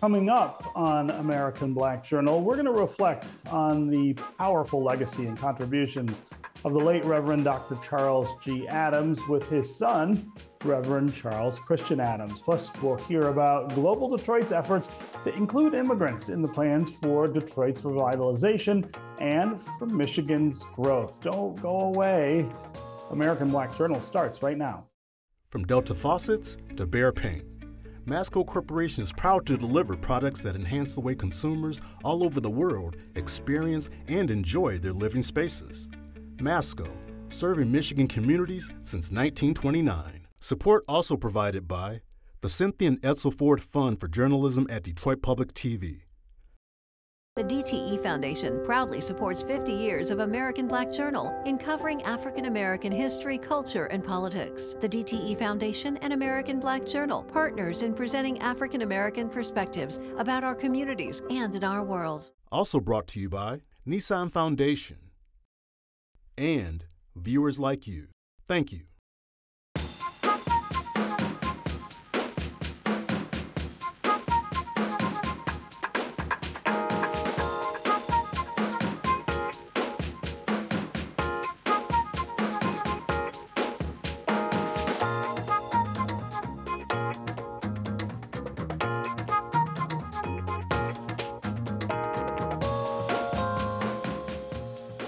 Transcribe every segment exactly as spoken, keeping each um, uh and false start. Coming up on American Black Journal, we're going to reflect on the powerful legacy and contributions of the late Reverend Doctor Charles G. Adams with his son, Reverend Charles Christian Adams. Plus, we'll hear about Global Detroit's efforts to include immigrants in the plans for Detroit's revitalization and for Michigan's growth. Don't go away. American Black Journal starts right now. From Delta faucets to Behr paint, Masco Corporation is proud to deliver products that enhance the way consumers all over the world experience and enjoy their living spaces. Masco, serving Michigan communities since nineteen twenty-nine. Support also provided by the Cynthia and Edsel Ford Fund for Journalism at Detroit Public T V. The D T E Foundation proudly supports fifty years of American Black Journal in covering African American history, culture, and politics. The D T E Foundation and American Black Journal partners in presenting African American perspectives about our communities and in our world. Also brought to you by Nissan Foundation and viewers like you. Thank you.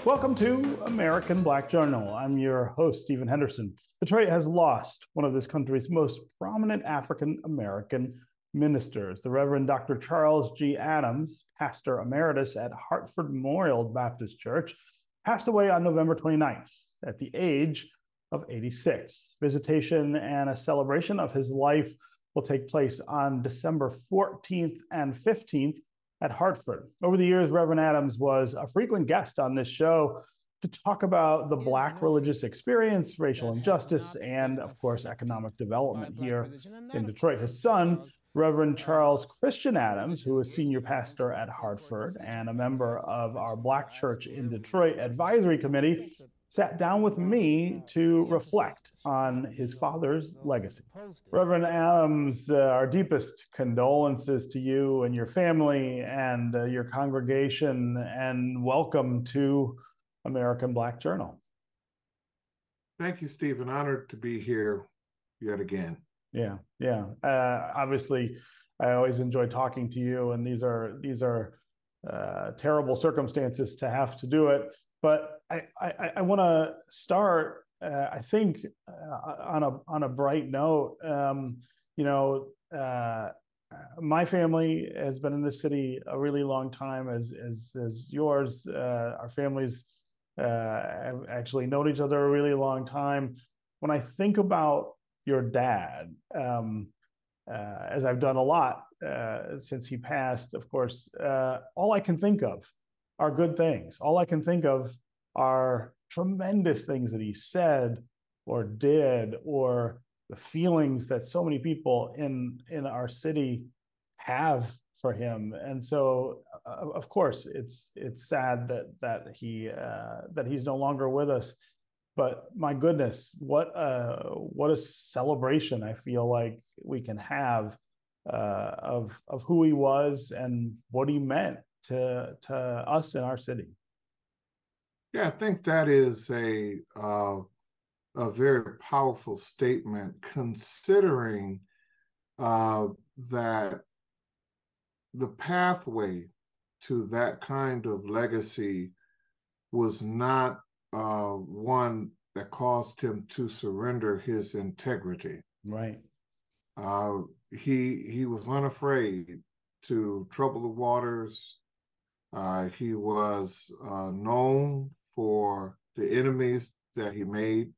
Welcome to American Black Journal. I'm your host, Stephen Henderson. Detroit has lost one of this country's most prominent African-American ministers. The Reverend Doctor Charles G. Adams, pastor emeritus at Hartford Memorial Baptist Church, passed away on November twenty-ninth at the age of eighty-six. Visitation and a celebration of his life will take place on December fourteenth and fifteenth at Hartford. Over the years, Reverend Adams was a frequent guest on this show to talk about the Black religious experience, racial injustice, and, of course, economic development here in Detroit. His son, Reverend Charles Christian Adams, who is senior pastor at Hartford and a member of our Black Church in Detroit Advisory Committee, sat down with me to reflect on his father's legacy. Reverend Adams, uh, our deepest condolences to you and your family and uh, your congregation, and welcome to American Black Journal. Thank you, Stephen. Honored to be here yet again. Yeah, yeah. Uh, obviously, I always enjoy talking to you, and these are, these are uh, terrible circumstances to have to do it. But I, I, I want to start, uh, I think, uh, on a on a bright note. Um, you know, uh, my family has been in this city a really long time, as as, as yours. Uh, our families uh, have actually known each other a really long time. When I think about your dad, um, uh, as I've done a lot uh, since he passed, of course, uh, all I can think of are good things. All I can think of are tremendous things that he said or did, or the feelings that so many people in, in our city have for him. And so, uh, of course, it's it's sad that that he uh, that he's no longer with us. But my goodness, what a, what a celebration I feel like we can have uh, of of who he was and what he meant to to us in our city. Yeah, I think that is a uh, a very powerful statement, considering uh, that the pathway to that kind of legacy was not uh, one that caused him to surrender his integrity. Right. Uh, he he was unafraid to trouble the waters. Uh, he was uh, known for the enemies that he made.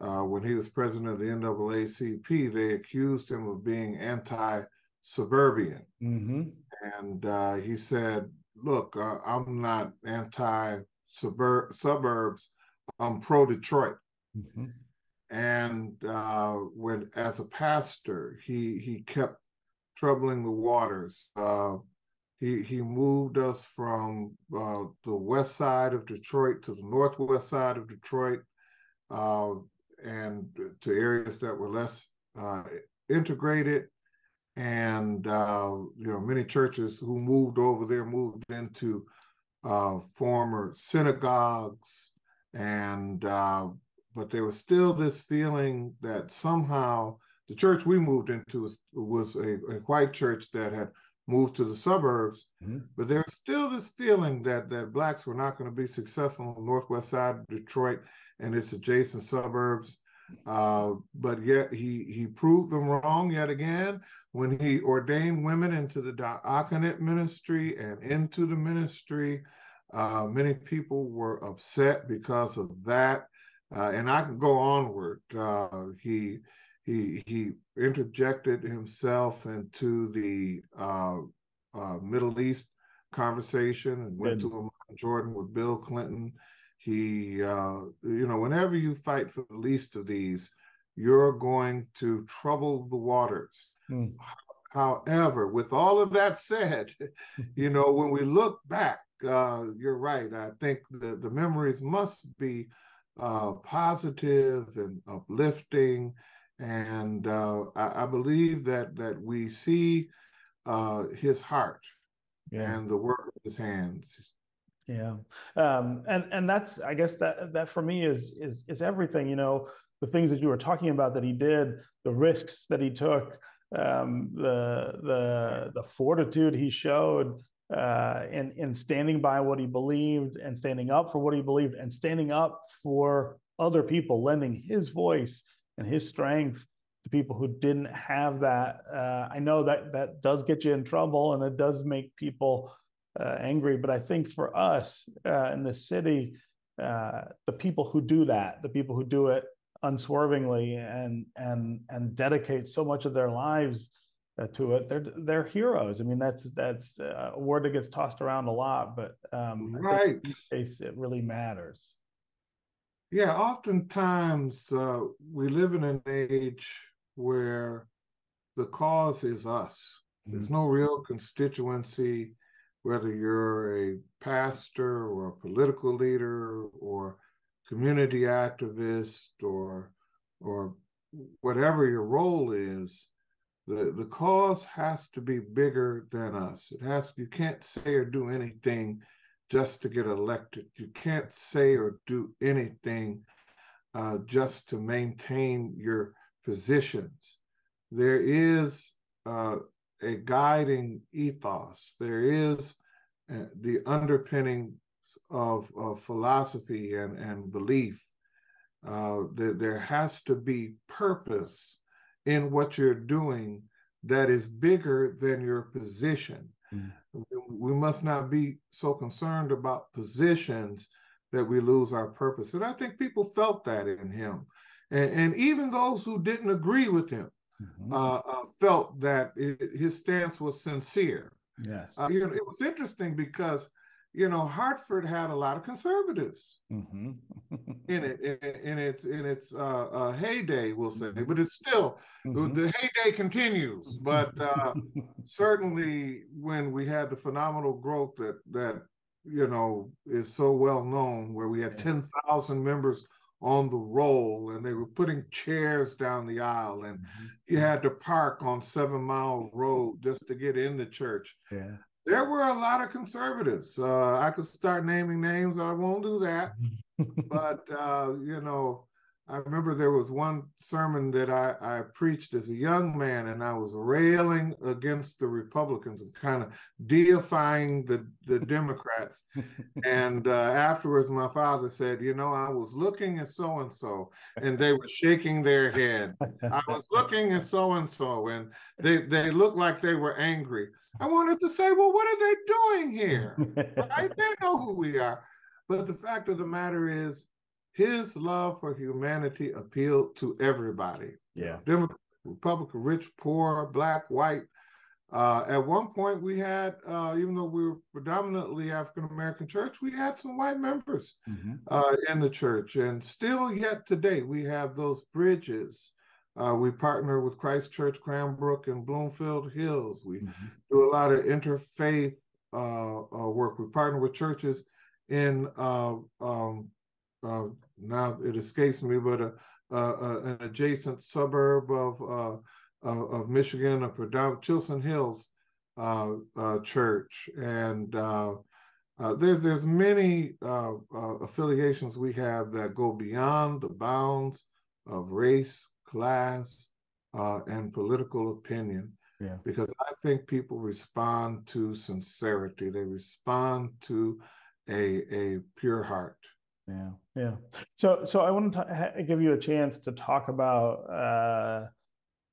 Uh, when he was president of the N double A C P, they accused him of being anti-suburban. Mm-hmm. And uh, he said, look, uh, I'm not anti-suburbs, I'm pro-Detroit. Mm-hmm. And uh, when, as a pastor, he, he kept troubling the waters. Uh, He he moved us from uh, the west side of Detroit to the northwest side of Detroit, uh, and to areas that were less uh, integrated. And, uh, you know, many churches who moved over there moved into uh, former synagogues. And uh, but there was still this feeling that somehow the church we moved into was, was a, a white church that had moved to the suburbs, mm-hmm. but there was still this feeling that that Blacks were not going to be successful on the northwest side of Detroit and its adjacent suburbs. Uh, but yet he he proved them wrong yet again when he ordained women into the diaconate ministry and into the ministry. Uh, many people were upset because of that, uh, and I can go onward. Uh, he he he interjected himself into the uh, uh, Middle East conversation and went mm-hmm. to Amman, Jordan with Bill Clinton. He, uh, you know, whenever you fight for the least of these, you're going to trouble the waters. Mm. However, with all of that said, you know, when we look back, uh, you're right. I think the, the memories must be uh, positive and uplifting. And uh, I, I believe that that we see uh, his heart yeah. and the work of his hands. Yeah. Um, and, and that's, I guess that, that for me is, is, is everything, you know, the things that you were talking about that he did, the risks that he took, um, the, the, the fortitude he showed, uh, in, in standing by what he believed and standing up for what he believed and standing up for other people, lending his voice and his strength to people who didn't have that. Uh, I know that that does get you in trouble and it does make people Uh, angry, but I think for us uh, in this city, uh, the people who do that, the people who do it unswervingly and and and dedicate so much of their lives uh, to it, they're they're heroes. I mean, that's that's a word that gets tossed around a lot, but um, right, I think in this case, it really matters. Yeah, oftentimes uh, we live in an age where the cause is us. Mm-hmm. There's no real constituency. Whether you're a pastor or a political leader or community activist or or whatever your role is, the, the cause has to be bigger than us. It has, you can't say or do anything just to get elected. You can't say or do anything uh, just to maintain your positions. There is uh, a guiding ethos. There is uh, the underpinnings of, of philosophy and, and belief. Uh, there, there has to be purpose in what you're doing that is bigger than your position. Mm. We must not be so concerned about positions that we lose our purpose. And I think people felt that in him. And, and even those who didn't agree with him, Mm-hmm. Uh, uh, felt that it, his stance was sincere. Yes, uh, you know, it was interesting because, you know, Hartford had a lot of conservatives mm-hmm. in it in, in its in its uh, uh, heyday, we'll say, mm-hmm. but it's still mm-hmm. the heyday continues. But uh, certainly, when we had the phenomenal growth that that you know is so well known, where we had yes. ten thousand members on the roll, and they were putting chairs down the aisle, and mm-hmm. you had to park on Seven Mile Road just to get in the church. Yeah. There were a lot of conservatives. Uh, I could start naming names, I won't do that. but, uh, you know, I remember there was one sermon that I, I preached as a young man, and I was railing against the Republicans and kind of deifying the, the Democrats. and uh, afterwards, my father said, you know, I was looking at so-and-so, and they were shaking their head. I was looking at so-and-so, and they, they looked like they were angry. I wanted to say, well, what are they doing here? Right? They know who we are. But the fact of the matter is, his love for humanity appealed to everybody. Yeah. Democrat, Republican, rich, poor, black, white. Uh, at one point we had, uh, even though we were predominantly African-American church, we had some white members mm-hmm. uh, in the church. And still yet today, we have those bridges. Uh, we partner with Christ Church Cranbrook and Bloomfield Hills. We mm-hmm. do a lot of interfaith uh, uh, work. We partner with churches in uh, um, Uh, now it escapes me, but a, a, a, an adjacent suburb of uh, of, of Michigan, a predominant Chilson Hills uh, uh, church, and uh, uh, there's there's many uh, uh, affiliations we have that go beyond the bounds of race, class, uh, and political opinion. Yeah. Because I think people respond to sincerity. They respond to a a pure heart. Yeah, yeah. So, so I want to t- give you a chance to talk about uh,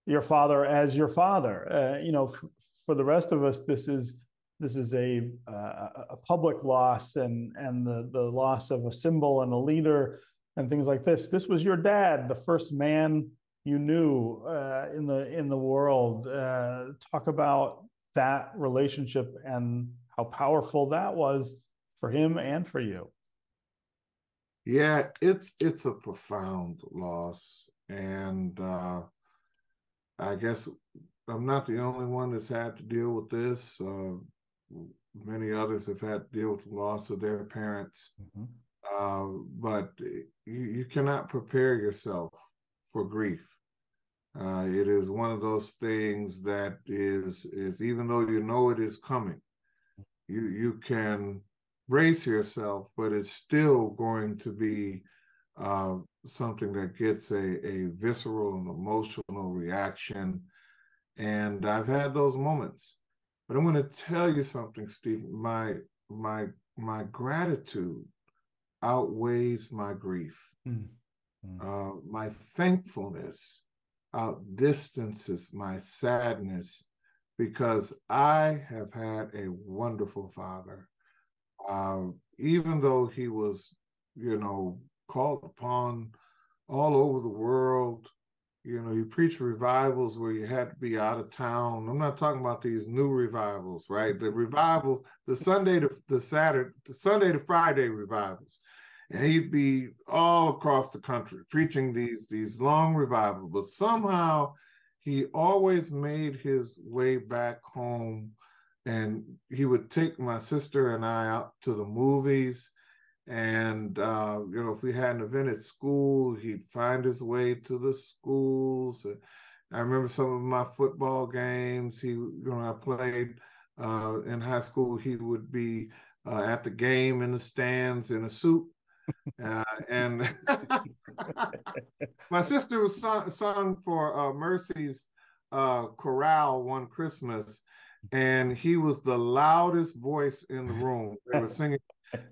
your father as your father. Uh, you know, f- for the rest of us, this is this is a uh, a public loss, and and the the loss of a symbol and a leader and things like this. This was your dad, the first man you knew uh, in the in the world. Uh, talk about that relationship and how powerful that was for him and for you. Yeah, it's it's a profound loss, and uh, I guess I'm not the only one that's had to deal with this. Uh, many others have had to deal with the loss of their parents, mm-hmm. uh, but you, you cannot prepare yourself for grief. Uh, it is one of those things that is is even though you know it is coming, you you can brace yourself, but it's still going to be uh, something that gets a, a visceral and emotional reaction. And I've had those moments. But I'm going to tell you something, Steve. My my my gratitude outweighs my grief. Mm-hmm. Uh, my thankfulness outdistances my sadness, because I have had a wonderful father. Uh, even though he was, you know, called upon all over the world, you know, he preached revivals where you had to be out of town. I'm not talking about these new revivals, right? The revivals, the Sunday to the Saturday, the Sunday to Friday revivals. And he'd be all across the country preaching these, these long revivals. But somehow he always made his way back home. And he would take my sister and I out to the movies. And, uh, you know, if we had an event at school, he'd find his way to the schools. I remember some of my football games. He, you know, I played uh, in high school. He would be uh, at the game in the stands in a suit. Uh, and my sister was sung, sung for uh, Mercy's uh, chorale one Christmas. And he was the loudest voice in the room. They were singing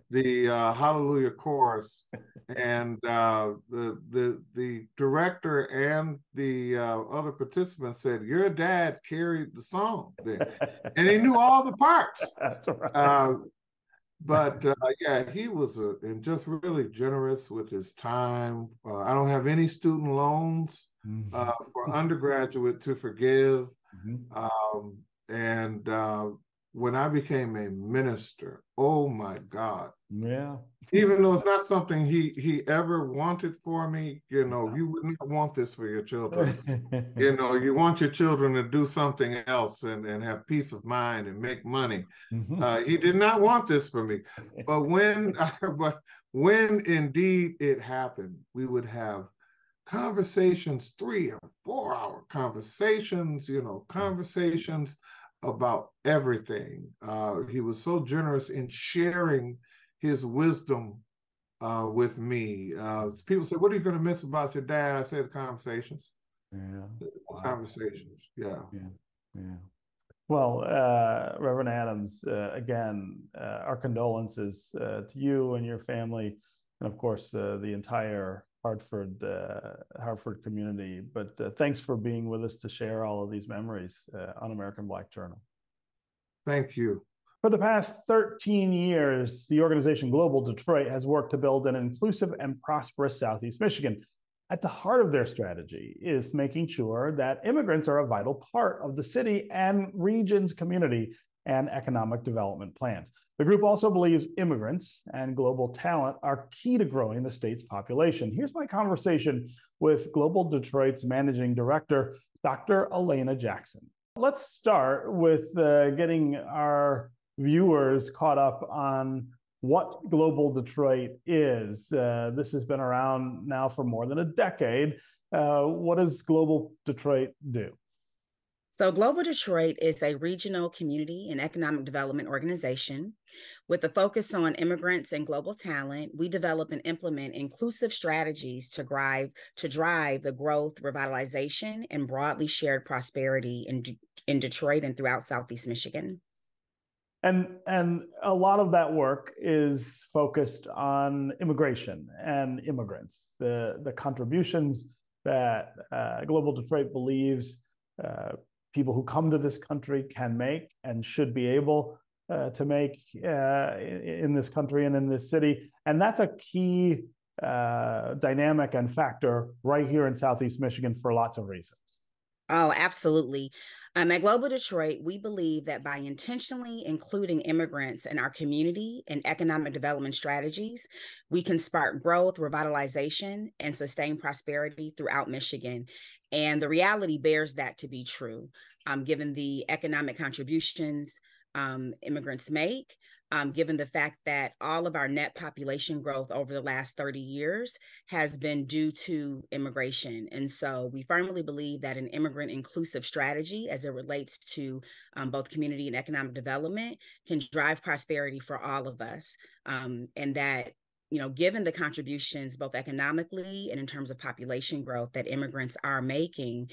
the uh, Hallelujah chorus, and uh, the the the director and the uh, other participants said, "Your dad carried the song," there. And he knew all the parts. That's right. Uh, but uh, yeah, he was a, and just really generous with his time. Uh, I don't have any student loans mm-hmm. uh, for undergraduate to forgive. Mm-hmm. Um, And uh, when I became a minister, oh my God! Yeah. Even though it's not something he he ever wanted for me, you know, you would not want this for your children. You know, you want your children to do something else and, and have peace of mind and make money. Mm-hmm. Uh, he did not want this for me. But when, but when indeed it happened, we would have conversations, three or four hour conversations. You know, conversations. About everything. Uh, he was so generous in sharing his wisdom uh, with me. Uh, people said, "What are you going to miss about your dad?" I said, "The conversations." Yeah. The conversations. Yeah. Yeah. Yeah. Well, uh, Reverend Adams, uh, again, uh, our condolences uh, to you and your family, and of course uh, the entire Hartford uh, Hartford community, but uh, thanks for being with us to share all of these memories uh, on American Black Journal. Thank you. For the past thirteen years, the organization Global Detroit has worked to build an inclusive and prosperous Southeast Michigan. At the heart of their strategy is making sure that immigrants are a vital part of the city and region's community and economic development plans. The group also believes immigrants and global talent are key to growing the state's population. Here's my conversation with Global Detroit's Managing Director, Doctor Elena Jackson. Let's start with uh, getting our viewers caught up on what Global Detroit is. Uh, this has been around now for more than a decade. Uh, what does Global Detroit do? So Global Detroit is a regional community and economic development organization. With a focus on immigrants and global talent, we develop and implement inclusive strategies to drive, to drive the growth, revitalization, and broadly shared prosperity in, in Detroit and throughout Southeast Michigan. And, and a lot of that work is focused on immigration and immigrants, the, the contributions that uh, Global Detroit believes uh, people who come to this country can make and should be able uh, to make uh, in this country and in this city. And that's a key uh, dynamic and factor right here in Southeast Michigan for lots of reasons. Oh, absolutely. Um, at Global Detroit, we believe that by intentionally including immigrants in our community and economic development strategies, we can spark growth, revitalization, and sustain prosperity throughout Michigan. And the reality bears that to be true, um, given the economic contributions um, immigrants make, um, given the fact that all of our net population growth over the last thirty years has been due to immigration. And so we firmly believe that an immigrant inclusive strategy as it relates to um, both community and economic development can drive prosperity for all of us. Um, and that, you know, given the contributions both economically and in terms of population growth that immigrants are making,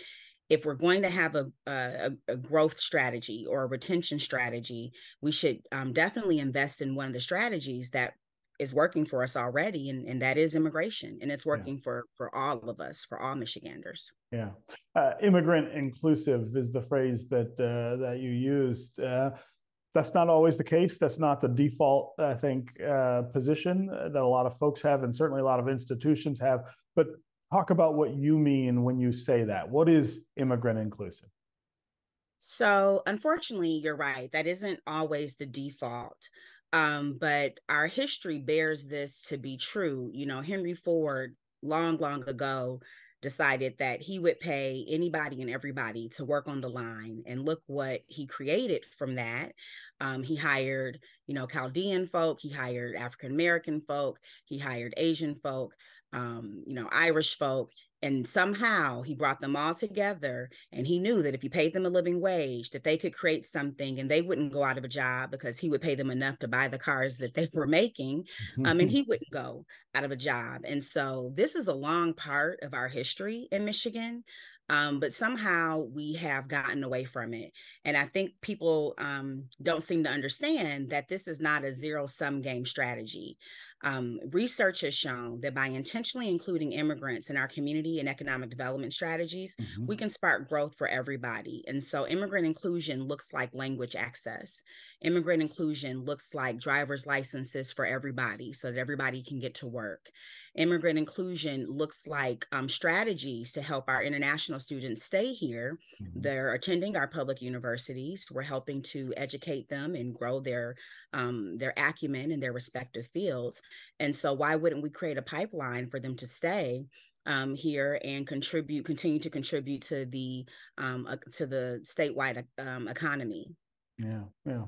if we're going to have a, a, a growth strategy or a retention strategy, we should um, definitely invest in one of the strategies that is working for us already, and, and that is immigration. And it's working yeah. for, for all of us, for all Michiganders. Yeah. Uh, immigrant inclusive is the phrase that, uh, that you used. Uh, that's not always the case. That's not the default, I think, uh, position that a lot of folks have, and certainly a lot of institutions have. But talk about what you mean when you say that. What is immigrant inclusive? So unfortunately, you're right. That isn't always the default. Um, but our history bears this to be true. You know, Henry Ford, long, long ago, decided that he would pay anybody and everybody to work on the line. And look what he created from that. Um, he hired, you know, Chaldean folk, he hired African-American folk, he hired Asian folk, um, you know, Irish folk. And somehow he brought them all together, and he knew that if he paid them a living wage, that they could create something and they wouldn't go out of a job because he would pay them enough to buy the cars that they were making, um, and he wouldn't go out of a job. And so this is a long part of our history in Michigan, um, but somehow we have gotten away from it. And I think people um, don't seem to understand that this is not a zero-sum game strategy. Um, research has shown that by intentionally including immigrants in our community and economic development strategies, mm-hmm. we can spark growth for everybody. And so immigrant inclusion looks like language access. Immigrant inclusion looks like driver's licenses for everybody so that everybody can get to work. Immigrant inclusion looks like um, strategies to help our international students stay here. Mm-hmm. They're attending our public universities. We're helping to educate them and grow their, um, their acumen in their respective fields. And so why wouldn't we create a pipeline for them to stay um, here and contribute, continue to contribute to the um, uh, to the statewide um, economy? Yeah, yeah.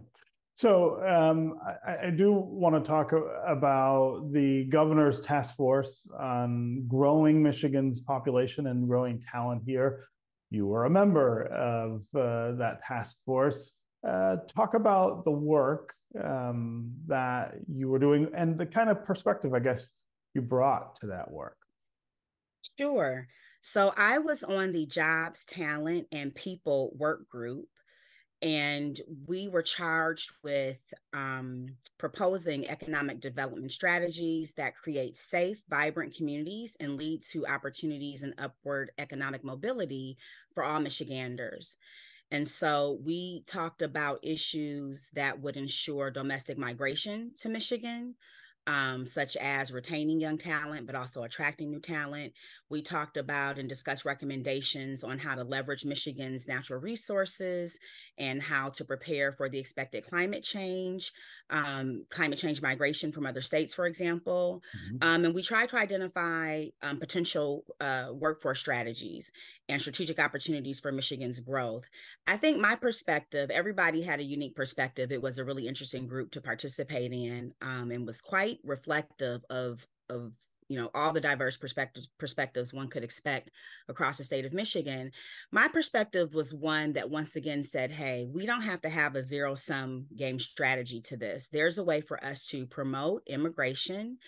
So um, I, I do want to talk about the governor's task force on growing Michigan's population and growing talent here. You were a member of uh, that task force. Uh, talk about the work um, that you were doing and the kind of perspective, I guess, you brought to that work. Sure. So I was on the Jobs, Talent, and People work group, and we were charged with um, proposing economic development strategies that create safe, vibrant communities and lead to opportunities and upward economic mobility for all Michiganders. And so we talked about issues that would ensure domestic migration to Michigan, um, such as retaining young talent, but also attracting new talent. We talked about and discussed recommendations on how to leverage Michigan's natural resources and how to prepare for the expected climate change, um, climate change migration from other states, for example. Mm-hmm. Um, and we tried to identify um, potential uh, workforce strategies and strategic opportunities for Michigan's growth. I think my perspective, everybody had a unique perspective. It was a really interesting group to participate in, um, and was quite reflective of, of you know, all the diverse perspectives, perspectives one could expect across the state of Michigan. My perspective was one that once again said, hey, we don't have to have a zero-sum game strategy to this. There's a way for us to promote immigration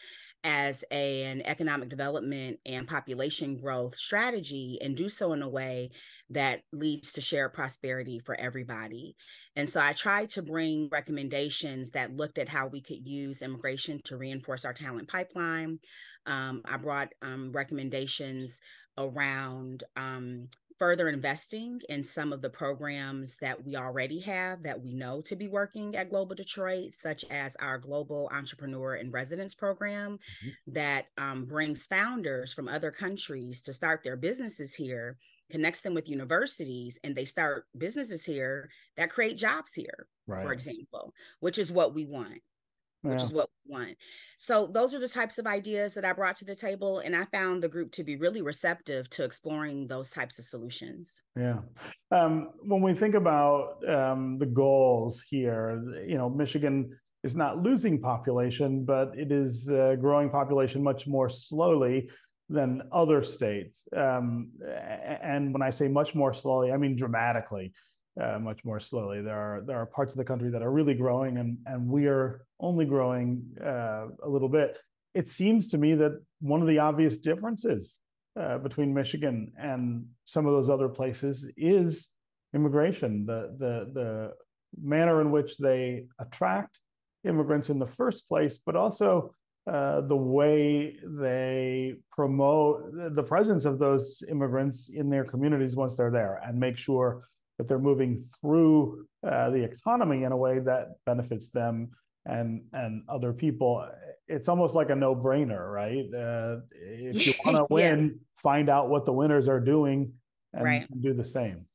as a, an economic development and population growth strategy, and do so in a way that leads to shared prosperity for everybody. And so I tried to bring recommendations that looked at how we could use immigration to reinforce our talent pipeline. Um, I brought um, recommendations around um, further investing in some of the programs that we already have that we know to be working at Global Detroit, such as our Global Entrepreneur in Residence Program, mm-hmm. that um, brings founders from other countries to start their businesses here, connects them with universities, and they start businesses here that create jobs here, right. for example, which is what we want. Which yeah. is what we want. So those are the types of ideas that I brought to the table. And I found the group to be really receptive to exploring those types of solutions. Yeah. Um, when we think about um, the goals here, you know, Michigan is not losing population, but it is uh, growing population much more slowly than other states. Um, and when I say much more slowly, I mean dramatically. Uh, much more slowly. There are there are parts of the country that are really growing, and and we are only growing uh, a little bit. It seems to me that one of the obvious differences uh, between Michigan and some of those other places is immigration, the the the manner in which they attract immigrants in the first place, but also uh, the way they promote the presence of those immigrants in their communities once they're there, and make sure that they're moving through uh, the economy in a way that benefits them and and other people. It's almost like a no-brainer, right? Uh, if you want to win, yeah. find out what the winners are doing and, right. and do the same.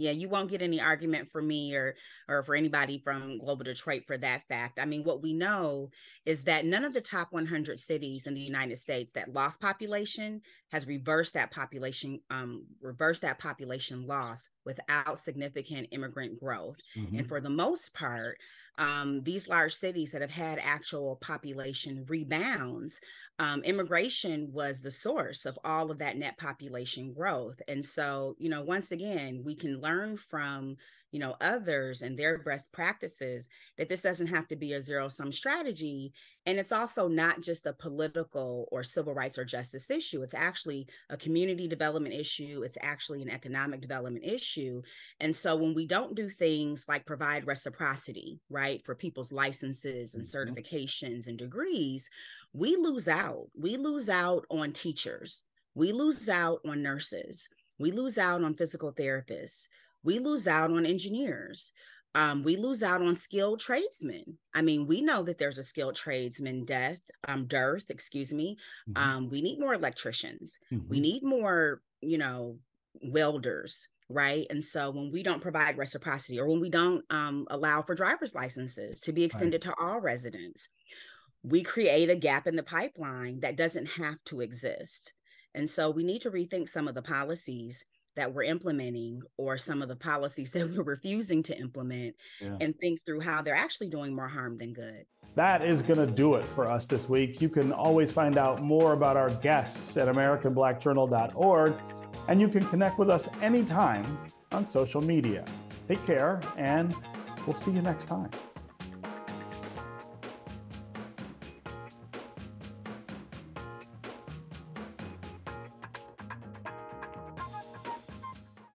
Yeah, you won't get any argument from me or or for anybody from Global Detroit for that fact. I mean, what we know is that none of the top one hundred cities in the United States that lost population has reversed that population, um, reversed that population loss without significant immigrant growth. Mm-hmm. And for the most part, um, these large cities that have had actual population rebounds, um, immigration was the source of all of that net population growth. And so, you know, once again, we can learn from, you know, others and their best practices, that this doesn't have to be a zero-sum strategy. And it's also not just a political or civil rights or justice issue. It's actually a community development issue. It's actually an economic development issue. And so when we don't do things like provide reciprocity, right, for people's licenses and certifications and degrees, we lose out. We lose out on teachers. We lose out on nurses. We lose out on physical therapists. We lose out on engineers. Um, we lose out on skilled tradesmen. I mean, we know that there's a skilled tradesman death, um, dearth, excuse me. Mm-hmm. Um, we need more electricians. Mm-hmm. We need more, you know, welders, right? And so when we don't provide reciprocity, or when we don't um, allow for driver's licenses to be extended right. to all residents, we create a gap in the pipeline that doesn't have to exist. And so we need to rethink some of the policies that we're implementing, or some of the policies that we're refusing to implement, yeah. and think through how they're actually doing more harm than good. That is going to do it for us this week. You can always find out more about our guests at American Black Journal dot org, and you can connect with us anytime on social media. Take care, and we'll see you next time.